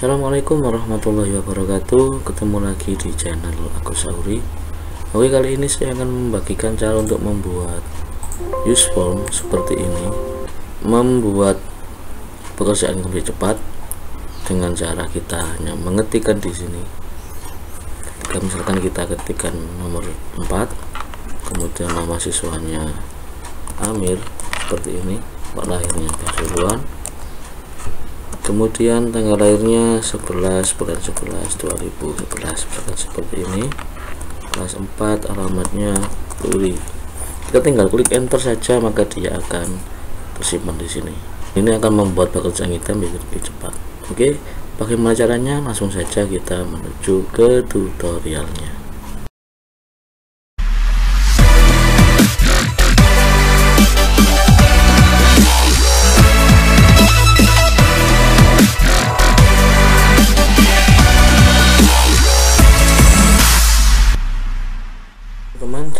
Assalamualaikum warahmatullahi wabarakatuh. Ketemu lagi di channel Agus Tsauri. Oke, kali ini saya akan membagikan cara untuk membuat use form seperti ini, membuat pekerjaan lebih cepat dengan cara kita hanya mengetikkan di sini. Jika misalkan kita ketikkan nomor 4, kemudian nama siswanya Amir seperti ini, tempat lahirnya Pasuruan, kemudian tanggal lahirnya 11 bulan 11 2011 seperti ini, kelas 4, alamatnya Purwiri. Kita tinggal klik enter saja, maka dia akan tersimpan di sini. Ini akan membuat pekerjaan kita menjadi lebih cepat. Oke, bagaimana caranya? Langsung saja kita menuju ke tutorialnya.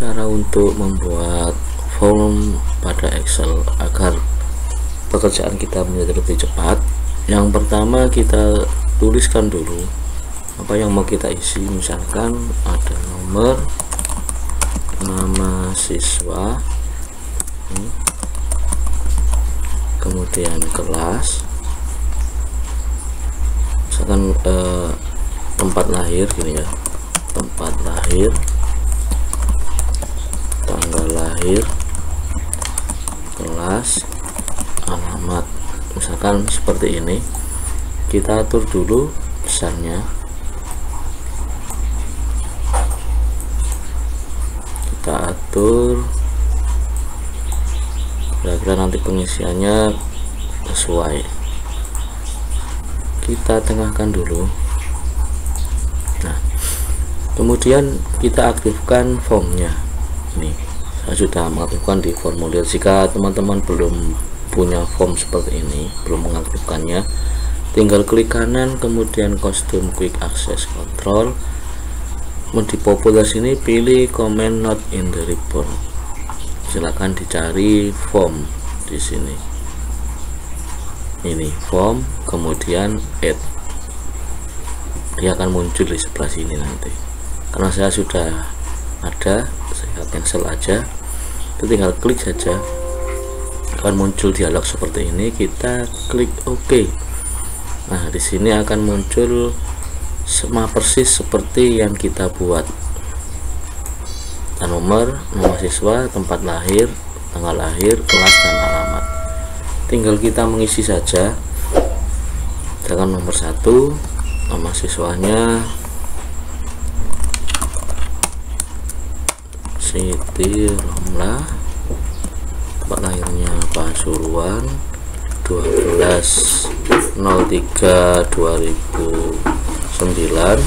Cara untuk membuat form pada Excel agar pekerjaan kita menjadi lebih cepat, yang pertama kita tuliskan dulu apa yang mau kita isi. Misalkan ada nomor, nama siswa, kemudian kelas, misalkan tempat lahir, gini ya, tempat lahir, tanggal lahir, kelas, alamat, misalkan seperti ini. Kita atur dulu besarnya, kita atur kira-kira nanti pengisiannya sesuai. Kita tengahkan dulu. Nah, kemudian kita aktifkan formnya. Nih, saya sudah mengaktifkan di formulir. Jika teman-teman belum punya form seperti ini, belum mengaktifkannya, tinggal klik kanan, kemudian custom quick access control, di populer sini pilih comment not in the report. Silahkan dicari form di sini, ini form, kemudian add, dia akan muncul di sebelah sini nanti. Karena saya sudah ada, saya cancel aja. Itu tinggal klik saja, akan muncul dialog seperti ini. Kita klik OK. Nah, di sini akan muncul sama persis seperti yang kita buat. Dan nomor, nama siswa, tempat lahir, tanggal lahir, kelas, dan alamat. Tinggal kita mengisi saja. Misalkan nomor 1, nama siswanya Siti Nolah, tempat lahirnya Pasuruan, 12/03/2009,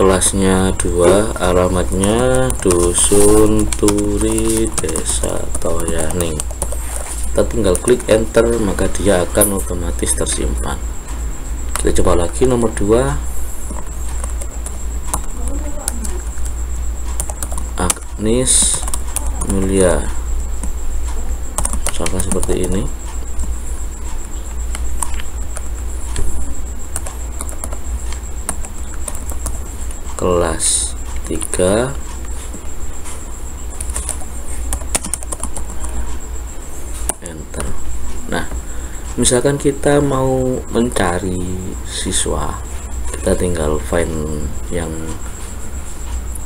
kelasnya 2, alamatnya dusun Turi, desa Toyaning. Kita tinggal klik enter, maka dia akan otomatis tersimpan. Kita coba lagi nomor 2. Jenis mulia, misalkan seperti ini. Kelas 3, enter. Nah, misalkan kita mau mencari siswa, kita tinggal find yang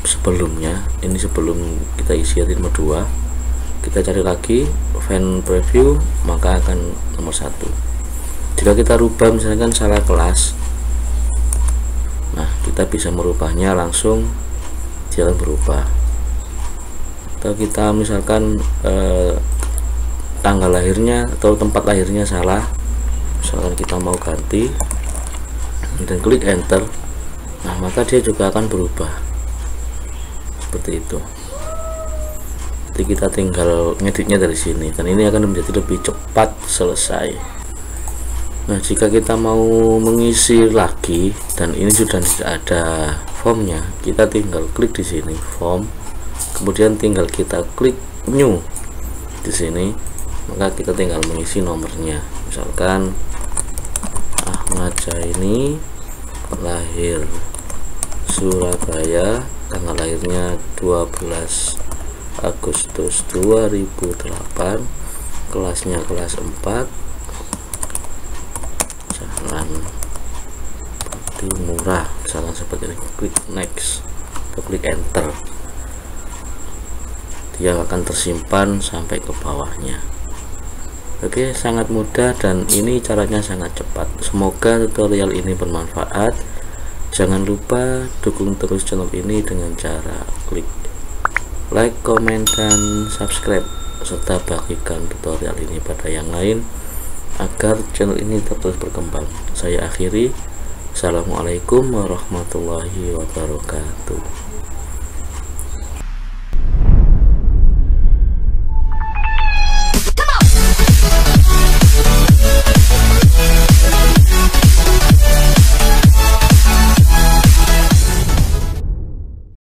sebelumnya. Ini sebelum kita isi nomor 2, kita cari lagi find preview, maka akan nomor 1. Jika kita rubah misalkan salah kelas, nah kita bisa merubahnya langsung, dia akan berubah. Atau kita misalkan tanggal lahirnya atau tempat lahirnya salah, misalkan kita mau ganti dan klik enter, nah maka dia juga akan berubah seperti itu. Jadi kita tinggal ngeditnya dari sini, dan ini akan menjadi lebih cepat selesai. Nah, jika kita mau mengisi lagi dan ini sudah tidak ada formnya, kita tinggal klik di sini form, kemudian tinggal kita klik new di sini, maka kita tinggal mengisi nomornya. Misalkan Ahmad Jaini lahir Surabaya, tanggal lahirnya 12 Agustus 2008, kelasnya kelas 4, Jalan Bukti Murah, salah seperti ini. Klik next, klik enter, dia akan tersimpan sampai ke bawahnya. Oke, sangat mudah dan ini caranya sangat cepat. Semoga tutorial ini bermanfaat. Jangan lupa dukung terus channel ini dengan cara klik like, komen, dan subscribe, serta bagikan tutorial ini pada yang lain agar channel ini terus berkembang. Saya akhiri, assalamualaikum warahmatullahi wabarakatuh.